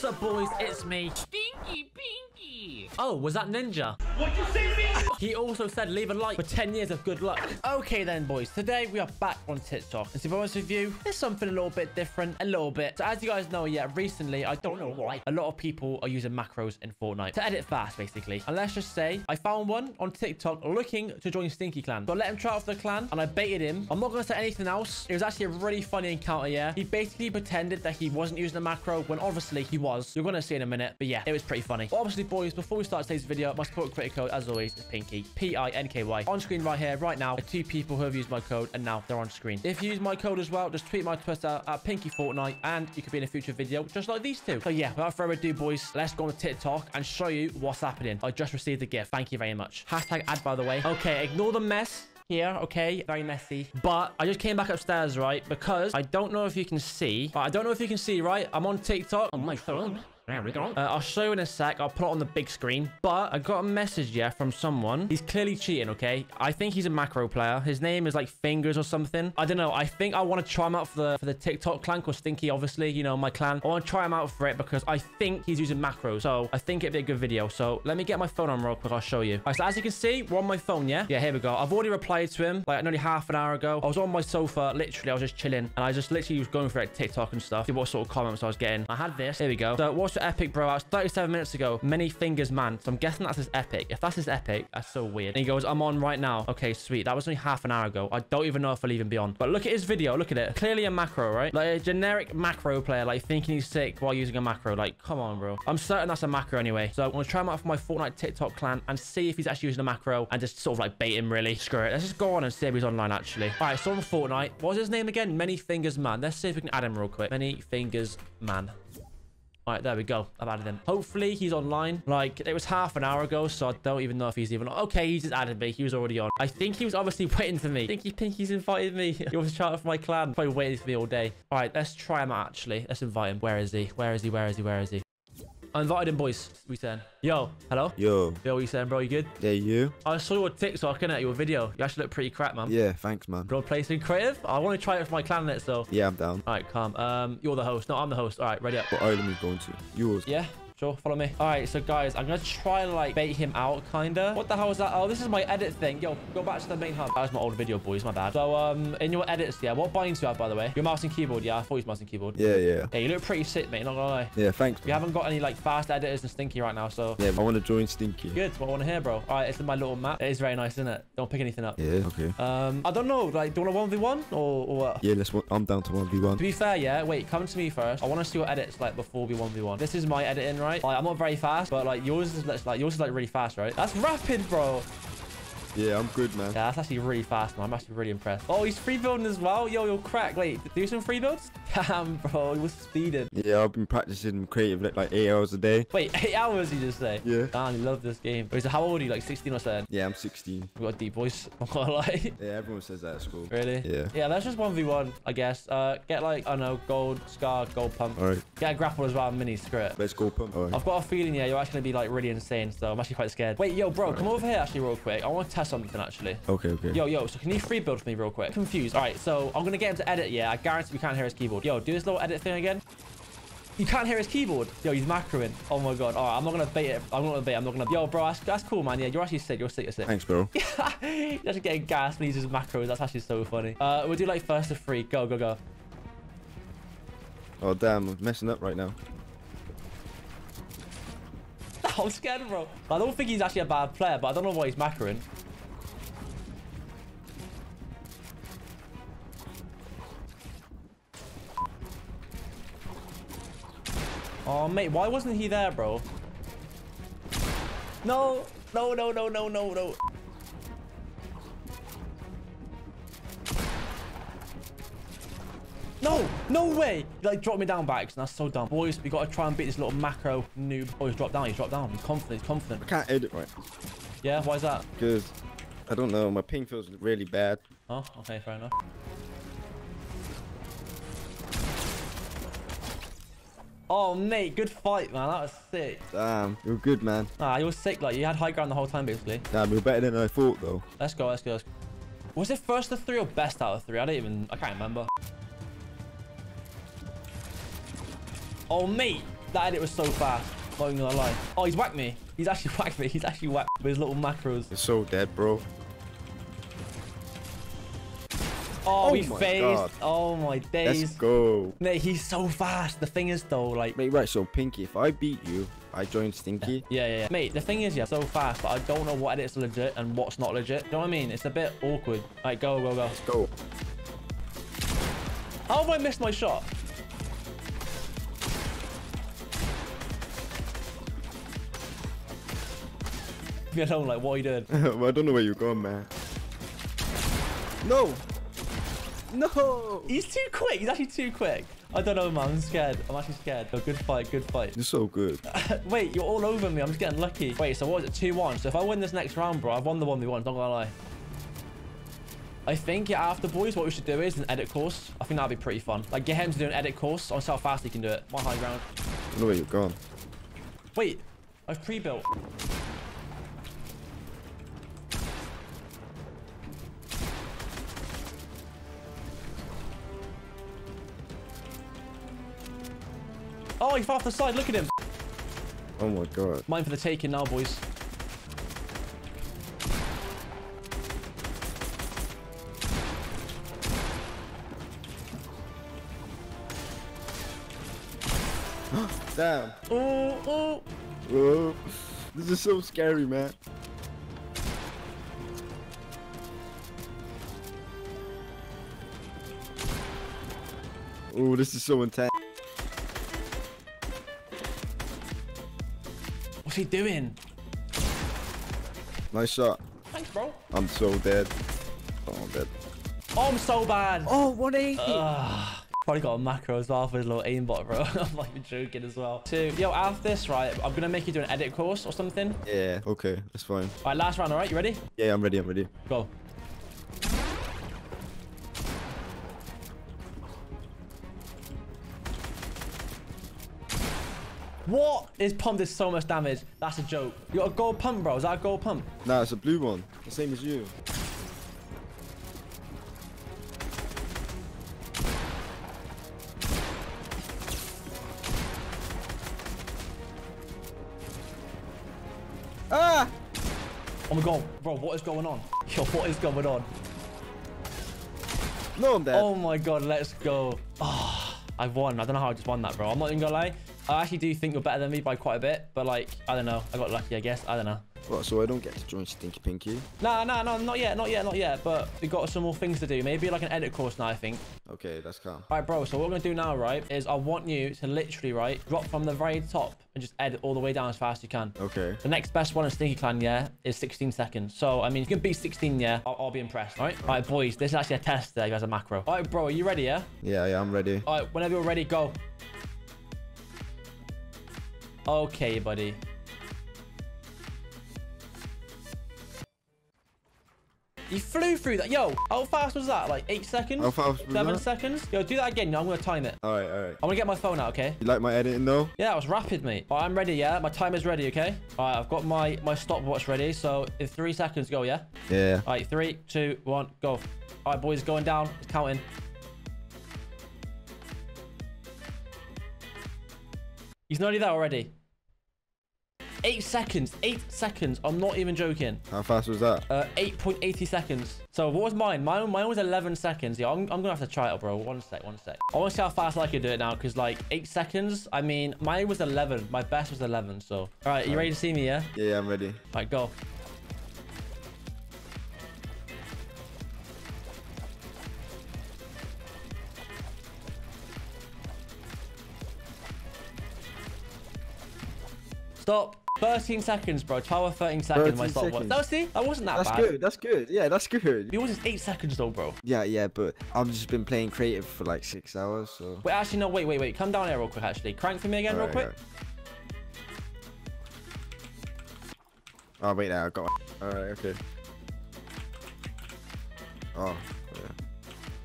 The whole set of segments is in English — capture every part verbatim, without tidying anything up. What's up, boys? It's me, Stinky Pinky. Oh, was that Ninja? What'd you say to me? He also said leave a like for ten years of good luck. Okay then, boys. Today, we are back on TikTok. And to be honest with you, there's something a little bit different. A little bit. So as you guys know, yeah, recently, I don't know why, a lot of people are using macros in Fortnite to edit fast, basically. And let's just say I found one on TikTok looking to join Stinky Clan. So I let him try out for the clan, and I baited him. I'm not going to say anything else. It was actually a really funny encounter, yeah. He basically pretended that he wasn't using the macro when obviously he was. You're going to see in a minute. But yeah, it was pretty funny. But obviously, boys, before we start today's video, my support credit code, as always, is Pinky. P I N K Y. On screen right here, right now, are two people who have used my code, and now they're on screen. If you use my code as well, just tweet my Twitter at PinkyFortnite, and you could be in a future video just like these two. So yeah, without further ado, boys, let's go on TikTok and show you what's happening. I just received a gift. Thank you very much. Hashtag ad, by the way. Okay, ignore the mess. Here, okay, very messy, but I just came back upstairs, right? Because I don't know if you can see, but I don't know if you can see, right? I'm on TikTok. Oh my phone. There we go. Uh, I'll show you in a sec. I'll put it on the big screen. But I got a message, yeah, from someone. He's clearly cheating, okay? I think he's a macro player. His name is like Fingers or something. I don't know. I think I want to try him out for the for the TikTok clan, because Stinky, obviously, you know, my clan. I want to try him out for it because I think he's using macros. So I think it'd be a good video. So let me get my phone on real quick. I'll show you. All right, so as you can see, we're on my phone, yeah? Yeah, here we go. I've already replied to him like nearly half an hour ago. I was on my sofa. Literally, I was just chilling. And I just literally was going for like TikTok and stuff. See what sort of comments I was getting. I had this. Here we go. So what's Epic, bro? That was thirty-seven minutes ago. Many fingers, man. So I'm guessing that's his epic. If that's his epic, that's so weird. And he goes, I'm on right now. Okay, sweet. That was only half an hour ago. I don't even know if I'll even be on. But look at his video. Look at it. Clearly a macro, right? Like a generic macro player, like thinking he's sick while using a macro. Like, come on, bro. I'm certain that's a macro anyway. So I'm going to try him out for my Fortnite TikTok clan and see if he's actually using a macro and just sort of like bait him, really. Screw it. Let's just go on and see if he's online, actually. All right, so on Fortnite. What was his name again? Many Fingers, man. Let's see if we can add him real quick. Many Fingers, man. All right, there we go. I've added him. Hopefully, he's online. Like, it was half an hour ago, so I don't even know if he's even on. Okay, he just added me. He was already on. I think he was obviously waiting for me. Stinky Pinky's invited me. He was shouting for my clan. Probably waiting for me all day. All right, let's try him out, actually. Let's invite him. Where is he? Where is he? Where is he? Where is he? I invited him, boys. We saying? Yo, hello? Yo. Yo, what you saying, bro? You good? Yeah, you? I saw your TikTok, innit? Your video. You actually look pretty crap, man. Yeah, thanks, man. Do you want to play some creative? I want to try it for my clan next, though. Yeah, I'm down. All right, calm. Um, you're the host. No, I'm the host. All right, ready up. What island are we going to? Yours. Yeah? Sure, follow me. All right, so guys, I'm going to try and, like, bait him out, kind of. What the hell is that? Oh, this is my edit thing. Yo, go back to the main hub. That was my old video, boys. My bad. So, um, in your edits, yeah, what bindings do you have, by the way? Your mouse and keyboard, yeah? I thought you was mouse and keyboard. Yeah, yeah. Yeah, you look pretty sick, mate. Not gonna lie. Yeah, thanks, man. We haven't got any, like, fast editors and Stinky right now, so... Yeah, I want to join Stinky. Good. What I want to hear, bro. All right, it's in my little map. It is very nice, isn't it? Don't pick anything up. Yeah, okay. Um, I don't know. Like, do you want a one v one or, or what? Yeah, let's... I'm down to one v one. To be fair, yeah? Wait, come to me first. I want to see your edits, like, before we one v one. This is my editing, right? Like, I'm not very fast, but like yours is like yours is like really fast, right? That's rapid, bro. Yeah, I'm good, man. Yeah, that's actually really fast, man. I'm actually really impressed. Oh, he's free building as well. Yo, you'll crack. Wait, do some free builds? Damn, bro. He was speeding. Yeah, I've been practicing creative like eight hours a day. Wait, eight hours, you just say? Yeah. Damn, you love this game. Wait, so how old are you? Like sixteen or something? Yeah, I'm sixteen. We've got a deep voice. I'm not gonna lie. Yeah, everyone says that at school. Really? Yeah. Yeah, that's just one v one, I guess. Uh, Get like, I don't know, gold, scar, gold pump. All right. Get a grapple as well, mini, screw it. Let's go pump. All right. I've got a feeling, yeah, you're actually gonna be like really insane, so I'm actually quite scared. Wait, yo, bro, come over here actually real quick. I want to test something actually. Okay, okay. Yo, yo, so can you free build for me real quick? Confused. All right, so I'm gonna get him to edit. Yeah, I guarantee we can't hear his keyboard. Yo, do this little edit thing again. You can't hear his keyboard. Yo, he's macroing. Oh my god. All right, I'm not gonna bait it. I'm not gonna bait. I'm not gonna. Yo, bro, that's, that's cool, man. Yeah, you're actually sick. You're sick. You're sick. Thanks, bro. He's actually getting gassed when he uses macros. That's actually so funny. Uh, we'll do like first to three. Go, go, go. Oh damn, I'm messing up right now. I'm scared, bro. I don't think he's actually a bad player, but I don't know why he's macroing. Oh, mate, why wasn't he there, bro? No, no, no, no, no, no, no. No, no way. He, like, dropped me down back. That's so dumb. Boys, we got to try and beat this little macro noob. Oh, he's dropped down. He's dropped down. He's confident. He's confident. I can't edit right. Yeah, why is that? Because, I don't know. My ping feels really bad. Oh, okay, fair enough. Oh, mate, good fight, man. That was sick. Damn, you're good, man. Ah, you were sick. Like, you had high ground the whole time, basically. Damn, you're better than I thought, though. Let's go, let's go, let's go. Was it first to three or best out of three? I don't even... I can't remember. Oh, mate. That edit was so fast. Not even gonna lie. Oh, he's whacked me. He's actually whacked me. He's actually whacked me with his little macros. It's so dead, bro. Oh, oh he phased. God. Oh my days. Let's go. Mate, he's so fast. The thing is though, like... Mate, right, so Pinky, if I beat you, I joined Stinky. Yeah, yeah, yeah. Mate, the thing is, yeah, so fast, but I don't know what edit's legit and what's not legit. You know what I mean? It's a bit awkward. Like, go, go, go. Let's go. How have I missed my shot? Me alone, like, what are you doing? Well, I don't know where you're going, man. No! No! He's too quick. He's actually too quick. I don't know, man. I'm scared. I'm actually scared. Oh, good fight. Good fight. You're so good. Wait, you're all over me. I'm just getting lucky. Wait, so what is it? two one. So if I win this next round, bro, I've won the one v one. Not gonna lie. I think, yeah, after, boys, what we should do is an edit course. I think that'd be pretty fun. Like, get him to do an edit course on how fast he can do it. One high ground. I don't know where you're gone. Wait. I've pre-built. Oh, he fell off the side. Look at him. Oh, my God. Mine for the taking now, boys. Damn. Oh, oh. Whoa. This is so scary, man. Oh, this is so intense. What's he doing? Nice shot. Thanks, bro. I'm so dead. Oh, I'm dead. Oh, I'm so bad. Oh, one eighty. Ugh. Probably got a macro as well for his little aimbot, bro. I'm like joking as well. So, yo, after this, right, I'm going to make you do an edit course or something. Yeah, okay. That's fine. All right, last round, all right? You ready? Yeah, I'm ready. I'm ready. Go. What? His pump did so much damage. That's a joke. You got a gold pump, bro. Is that a gold pump? Nah, it's a blue one. The same as you. Ah! Oh my God. Bro, what is going on? Yo, what is going on? No, I'm dead. Oh my God, let's go. Oh, I've won. I don't know how I just won that, bro. I'm not even gonna lie. I actually do think you're better than me by quite a bit, but like, I don't know. I got lucky, I guess. I don't know. What, so I don't get to join Stinky Pinky? Nah, nah, no, not yet, not yet, not yet. But we got some more things to do. Maybe like an edit course now, I think. Okay, that's calm. All right, bro, so what we're going to do now, right, is I want you to literally, right, drop from the very top and just edit all the way down as fast as you can. Okay. The next best one in Stinky Clan, yeah, is sixteen seconds. So, I mean, if you can beat sixteen, yeah, I'll, I'll be impressed, all right? All right, boys, this is actually a test there. You guys are macro. All right, bro, are you ready, yeah? Yeah, yeah, I'm ready. All right, whenever you're ready, go. Okay, buddy. He flew through that. Yo, how fast was that? Like eight seconds? How fast was Seven that? seconds? Yo, do that again. I'm going to time it. All right, all right. I'm going to get my phone out, okay? You like my editing, though? Yeah, it was rapid, mate. All right, I'm ready, yeah? My timer's ready, okay? All right, I've got my, my stopwatch ready. So in three seconds, go, yeah? Yeah. All right, three, two, one, go. All right, boys, going down. It's counting. He's not only there already. Eight seconds. Eight seconds. I'm not even joking. How fast was that? Uh, eight point eight zero seconds. So what was mine? Mine, mine was eleven seconds. Yeah, I'm, I'm going to have to try it out, bro. One sec, one sec. I want to see how fast I can do it now because, like, eight seconds. I mean, mine was eleven. My best was eleven, so. All right, you ready to see me, yeah? Yeah, yeah, I'm ready. All right, go. Stop. thirteen seconds, bro. twelve or thirteen seconds. My stopwatch. That was, see, that wasn't that that's bad. That's good. That's good. Yeah, that's good. It was just eight seconds though, bro. Yeah, yeah, but I've just been playing creative for like six hours. So. Wait, actually, no. Wait, wait, wait. Come down here real quick. Actually, crank for me again, all real right, quick. Right. Oh wait, now I got one. All right, okay. Oh. Yeah.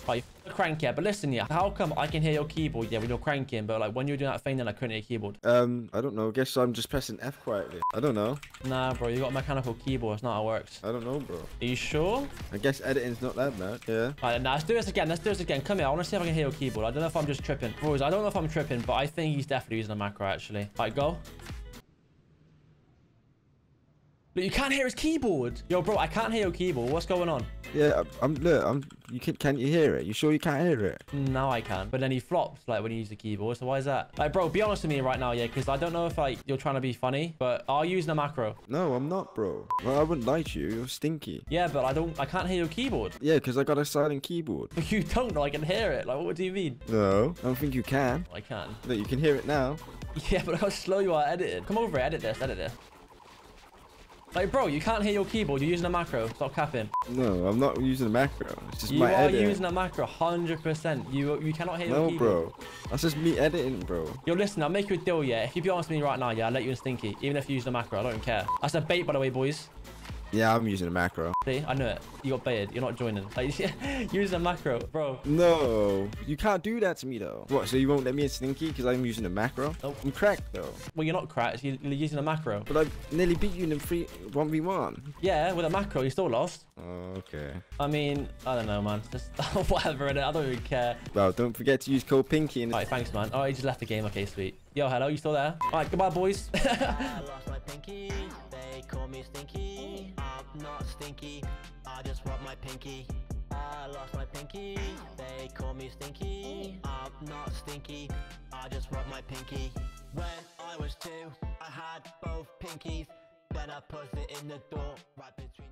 Five. crank yeah, but listen yeah, how come I can hear your keyboard yeah when you're cranking, but like when you're doing that thing then I couldn't hear your keyboard? Um, I don't know. I guess I'm just pressing F quietly. I don't know. Nah, bro, you got a mechanical keyboard. It's not how it works. I don't know, bro. Are you sure? I guess editing's not that bad. Yeah. Alright, now let's do this again. Let's do this again. Come here. I want to see if I can hear your keyboard. I don't know if I'm just tripping, bros. I don't know if I'm tripping, but I think he's definitely using a macro actually. Alright, go. Look, you can't hear his keyboard. Yo, bro, I can't hear your keyboard. What's going on? Yeah, I'm. Look, I'm. You can. Can you hear it? You sure you can't hear it? No, I can. But then he flops like when he used the keyboard. So why is that? Like, bro, be honest with me right now, yeah, because I don't know if like you're trying to be funny, but are you using a macro? No, I'm not, bro. Well, I wouldn't lie to you. You're stinky. Yeah, but I don't. I can't hear your keyboard. Yeah, because I got a silent keyboard. But you don't. I can hear it. Like, what do you mean? No, I don't think you can. I can. Look, you can hear it now. Yeah, but how slow you are editing. Come over, edit this. Edit this. Like, bro, you can't hear your keyboard. You're using a macro. Stop capping. No, I'm not using a macro. It's just you my edit. You are using a macro, one hundred percent. You you cannot hear no, your keyboard. No, bro. That's just me editing, bro. Yo, listen, I'll make you a deal, yeah? If you be honest with me right now, yeah, I'll let you in Stinky. Even if you use the macro, I don't care. That's a bait, by the way, boys. Yeah, I'm using a macro. See, I knew it. You got baited. You're not joining. Like, using a macro, bro. No, you can't do that to me, though. What, so you won't let me in Stinky because I'm using a macro? Nope. I'm cracked, though. Well, you're not cracked. You're using a macro. But I nearly beat you in a free one v one. Yeah, with a macro, you still lost. Oh, okay. I mean, I don't know, man. Just whatever, innit? I don't even care. Well, don't forget to use code Pinky. And all right, thanks, man. Oh, he just left the game. Okay, sweet. Yo, hello. You still there? All right, goodbye, boys. I lost my pinky. They call me Stinky. I'm not stinky, I just want my pinky. I lost my pinky, they call me Stinky. I'm not stinky, I just want my pinky. When I was two, I had both pinkies. Then I pushed it in the door, right between